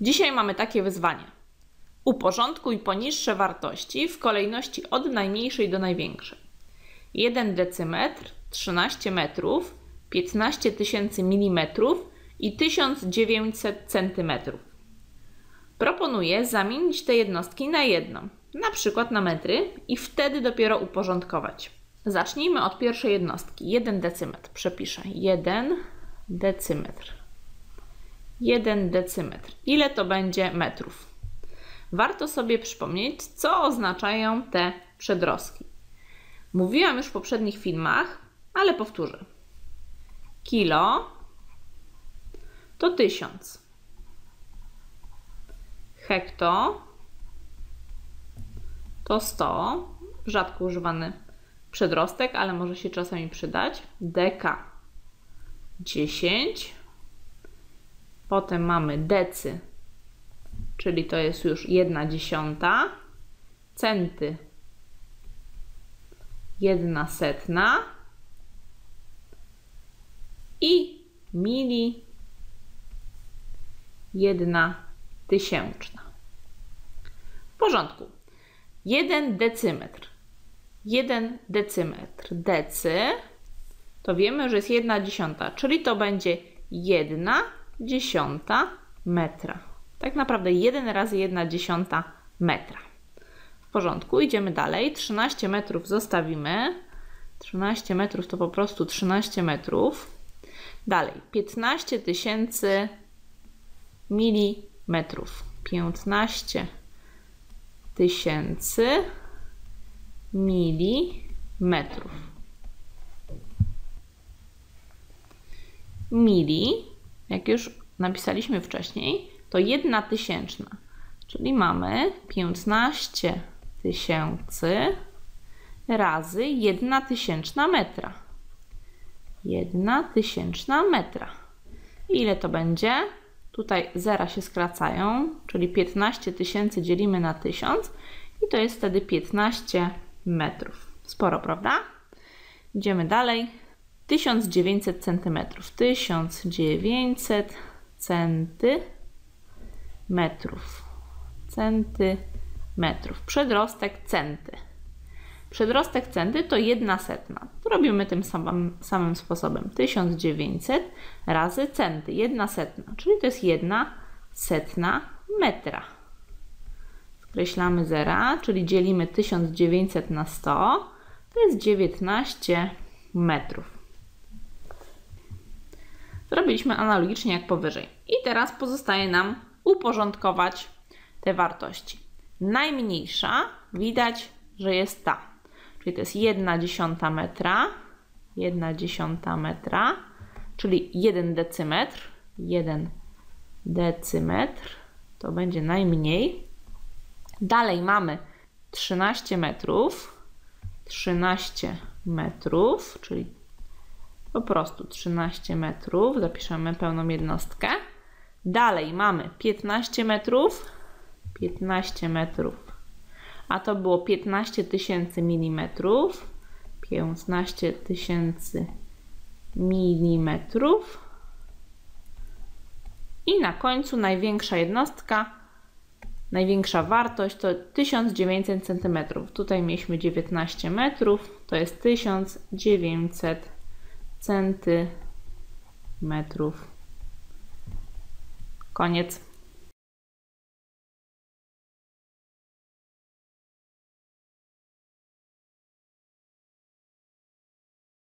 Dzisiaj mamy takie wyzwanie. Uporządkuj poniższe wartości w kolejności od najmniejszej do największej. 1 decymetr, 13 metrów, 15 tysięcy milimetrów i 1900 centymetrów. Proponuję zamienić te jednostki na jedną, na przykład na metry, i wtedy dopiero uporządkować. Zacznijmy od pierwszej jednostki, 1 decymetr. Przepiszę 1 decymetr. 1 decymetr. Ile to będzie metrów? Warto sobie przypomnieć, co oznaczają te przedrostki. Mówiłam już w poprzednich filmach, ale powtórzę. Kilo to 1000. Hekto to 100. Rzadko używany przedrostek, ale może się czasami przydać. Deka 10. Potem mamy decy, czyli to jest już 1/10. Centy 1/100. I mili 1/1000. W porządku. 1 decymetr. 1 decymetr. Decy to wiemy, że jest 1/10, czyli to będzie 1/10 metra. Tak naprawdę 1 razy 1/10 metra. W porządku, idziemy dalej. 13 metrów zostawimy. 13 metrów to po prostu 13 metrów. Dalej, 15 tysięcy milimetrów. 15 tysięcy milimetrów. Mili, jak już napisaliśmy wcześniej, to 1/1000, czyli mamy 15 tysięcy razy 1/1000 metra. 1/1000 metra. Ile to będzie? Tutaj zera się skracają, czyli 15 tysięcy dzielimy na 1000 i to jest wtedy 15 metrów. Sporo, prawda? Idziemy dalej. 1900 centymetrów. 1900 centymetrów. Centymetrów. Przedrostek centy. Przedrostek centy to 1/100. To robimy tym samym sposobem. 1900 razy centy. 1/100, czyli to jest 1/100 metra. Skreślamy zera, czyli dzielimy 1900 na 100. To jest 19 metrów. Zrobiliśmy analogicznie jak powyżej. I teraz pozostaje nam uporządkować te wartości. Najmniejsza widać, że jest ta. Czyli to jest 1/10 metra. 1/10 metra. Czyli 1 decymetr. 1 decymetr. To będzie najmniej. Dalej mamy 13 metrów. 13 metrów. Czyli po prostu 13 metrów. Zapiszemy pełną jednostkę. Dalej mamy 15 metrów. 15 metrów. A to było 15 tysięcy milimetrów. 15 tysięcy milimetrów. I na końcu największa jednostka, największa wartość to 1900 centymetrów. Tutaj mieliśmy 19 metrów, to jest 1900 centymetrów. Koniec.